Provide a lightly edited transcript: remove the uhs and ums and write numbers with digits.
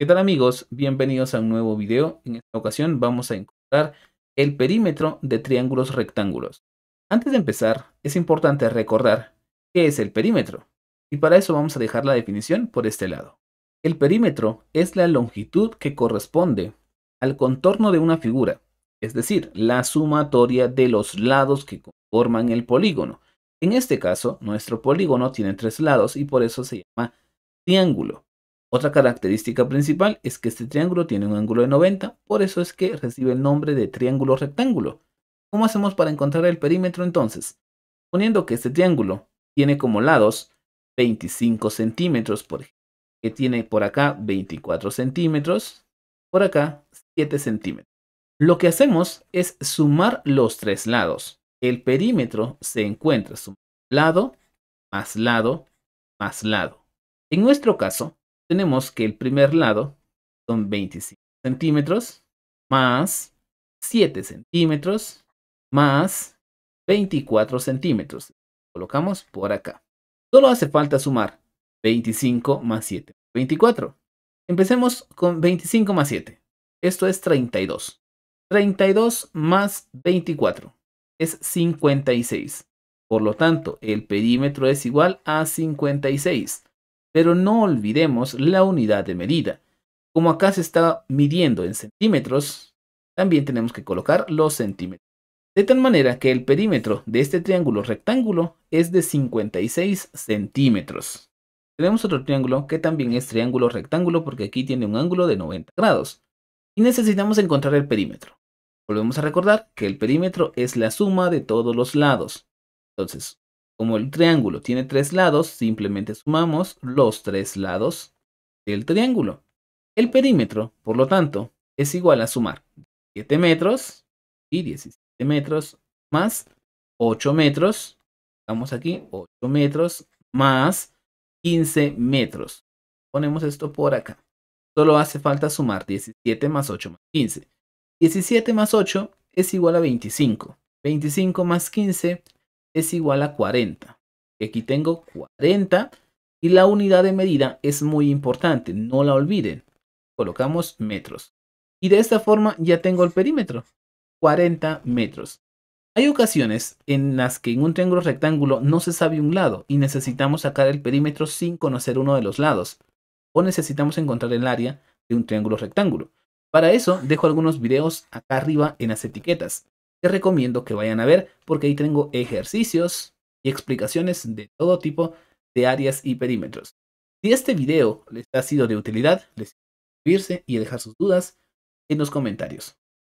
¿Qué tal amigos? Bienvenidos a un nuevo video. En esta ocasión vamos a encontrar el perímetro de triángulos rectángulos. Antes de empezar, es importante recordar qué es el perímetro, y para eso vamos a dejar la definición por este lado. El perímetro es la longitud que corresponde al contorno de una figura, es decir, la sumatoria de los lados que conforman el polígono. En este caso, nuestro polígono tiene tres lados y por eso se llama triángulo. Otra característica principal es que este triángulo tiene un ángulo de 90, por eso es que recibe el nombre de triángulo rectángulo. ¿Cómo hacemos para encontrar el perímetro entonces? Suponiendo que este triángulo tiene como lados 25 centímetros, por ejemplo, que tiene por acá 24 centímetros, por acá 7 centímetros. Lo que hacemos es sumar los tres lados. El perímetro se encuentra sumando lado, más lado, más lado. En nuestro caso, tenemos que el primer lado son 25 centímetros más 7 centímetros más 24 centímetros. Colocamos por acá. Solo hace falta sumar 25 más 7, 24. Empecemos con 25 más 7. Esto es 32. 32 más 24 es 56. Por lo tanto, el perímetro es igual a 56. Pero no olvidemos la unidad de medida. Como acá se está midiendo en centímetros, también tenemos que colocar los centímetros. De tal manera que el perímetro de este triángulo rectángulo es de 56 centímetros. Tenemos otro triángulo que también es triángulo rectángulo porque aquí tiene un ángulo de 90 grados. Y necesitamos encontrar el perímetro. Volvemos a recordar que el perímetro es la suma de todos los lados. Entonces, como el triángulo tiene tres lados, simplemente sumamos los tres lados del triángulo. El perímetro, por lo tanto, es igual a sumar 7 metros y 17 metros más 8 metros. Vamos aquí, 8 metros más 15 metros. Ponemos esto por acá. Solo hace falta sumar 17 más 8 más 15. 17 más 8 es igual a 25. 25 más 15 es igual a 40. Aquí tengo 40 y la unidad de medida es muy importante, no la olviden. Colocamos metros. Y de esta forma ya tengo el perímetro, 40 metros. Hay ocasiones en las que en un triángulo rectángulo no se sabe un lado y necesitamos sacar el perímetro sin conocer uno de los lados. O necesitamos encontrar el área de un triángulo rectángulo. Para eso dejo algunos videos acá arriba en las etiquetas. Te recomiendo que vayan a ver porque ahí tengo ejercicios y explicaciones de todo tipo de áreas y perímetros. Si este video les ha sido de utilidad, les invito a suscribirse y a dejar sus dudas en los comentarios.